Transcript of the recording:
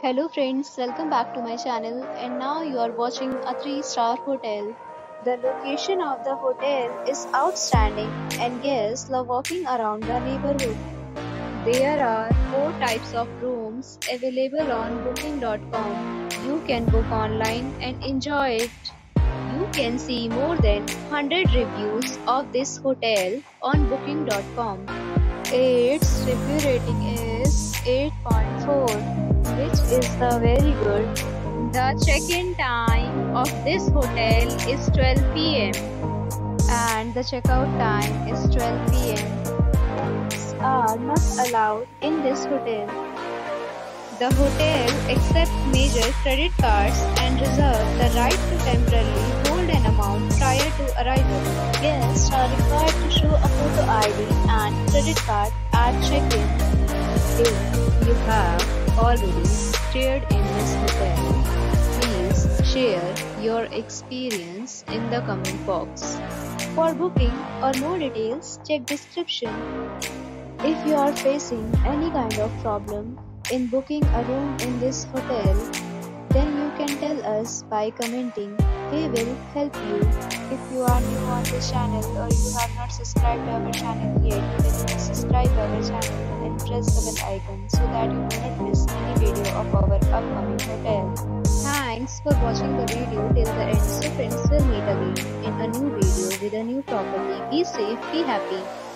Hello friends, welcome back to my channel, and now you are watching a 3-star hotel. The location of the hotel is outstanding and guests love walking around the neighborhood. There are 4 types of rooms available on booking.com. You can book online and enjoy it. You can see more than 100 reviews of this hotel on booking.com. Its review rating is 8.4. which is very good. The check-in time of this hotel is 12 PM and the check-out time is 12 PM. Pets are not allowed in this hotel. The hotel accepts major credit cards and reserves the right to temporarily hold an amount prior to arrival. Guests are required to show a photo ID and credit card at check-in. If you have already stayed in this hotel, please share your experience in the comment box. For booking or more details, check description. If you are facing any kind of problem in booking a room in this hotel, then you can tell us by commenting. We will help you. If you are new on this channel or you have not subscribed to our channel yet, then subscribe to our channel and press the bell icon so that you do not miss any video of our upcoming hotel. Thanks for watching the video till the end. So friends, will meet again in a new video with a new property. Be safe, be happy.